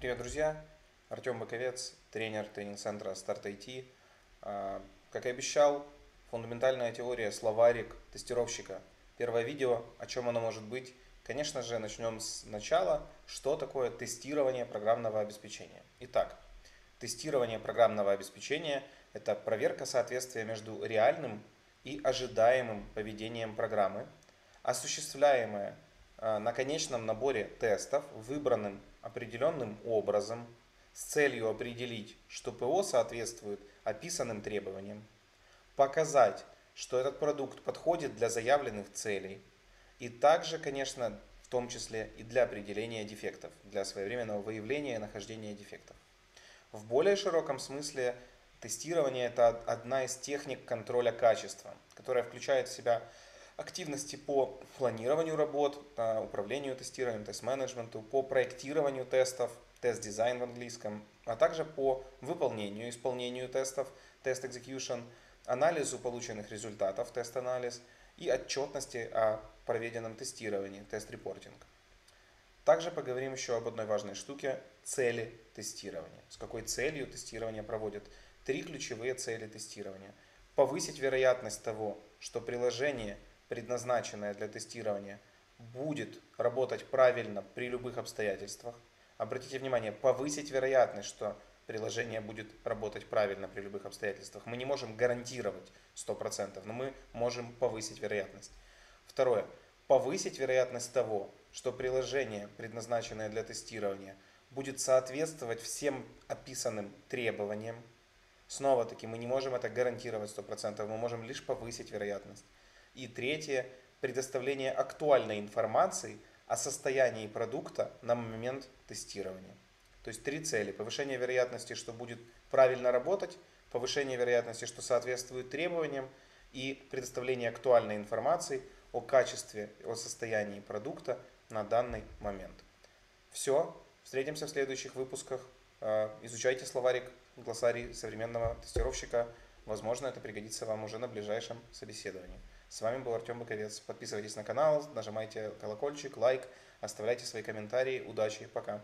Привет, друзья! Артем Быковец, тренер тренинг-центра StartIT. Как и обещал, фундаментальная теория, словарик тестировщика. Первое видео, о чем оно может быть. Конечно же, начнем с начала, что такое тестирование программного обеспечения. Итак, тестирование программного обеспечения – это проверка соответствия между реальным и ожидаемым поведением программы, осуществляемое на конечном наборе тестов, выбранным определенным образом, с целью определить, что ПО соответствует описанным требованиям, показать, что этот продукт подходит для заявленных целей, и также, конечно, в том числе и для определения дефектов, для своевременного выявления и нахождения дефектов. В более широком смысле тестирование – это одна из техник контроля качества, которая включает в себя активности по планированию работ, управлению тестированием, тест-менеджменту, по проектированию тестов, тест-дизайн в английском, а также по выполнению, исполнению тестов, тест-экзекьюшн, анализу полученных результатов, тест-анализ и отчетности о проведенном тестировании, тест-репортинг. Также поговорим еще об одной важной штуке – цели тестирования. С какой целью тестирование проводят? Три ключевые цели тестирования. Повысить вероятность того, что приложение, предназначенное для тестирования, будет работать правильно при любых обстоятельствах. Обратите внимание, повысить вероятность, что приложение будет работать правильно при любых обстоятельствах. Мы не можем гарантировать 100%, но мы можем повысить вероятность. Второе. Повысить вероятность того, что приложение, предназначенное для тестирования, будет соответствовать всем описанным требованиям. Снова-таки, мы не можем это гарантировать 100%, мы можем лишь повысить вероятность. И третье, предоставление актуальной информации о состоянии продукта на момент тестирования. То есть три цели. Повышение вероятности, что будет правильно работать, повышение вероятности, что соответствует требованиям, и предоставление актуальной информации о качестве, о состоянии продукта на данный момент. Все. Встретимся в следующих выпусках. Изучайте словарик, глоссарий современного тестировщика. Возможно, это пригодится вам уже на ближайшем собеседовании. С вами был Артем Быковец. Подписывайтесь на канал, нажимайте колокольчик, лайк, оставляйте свои комментарии. Удачи, пока!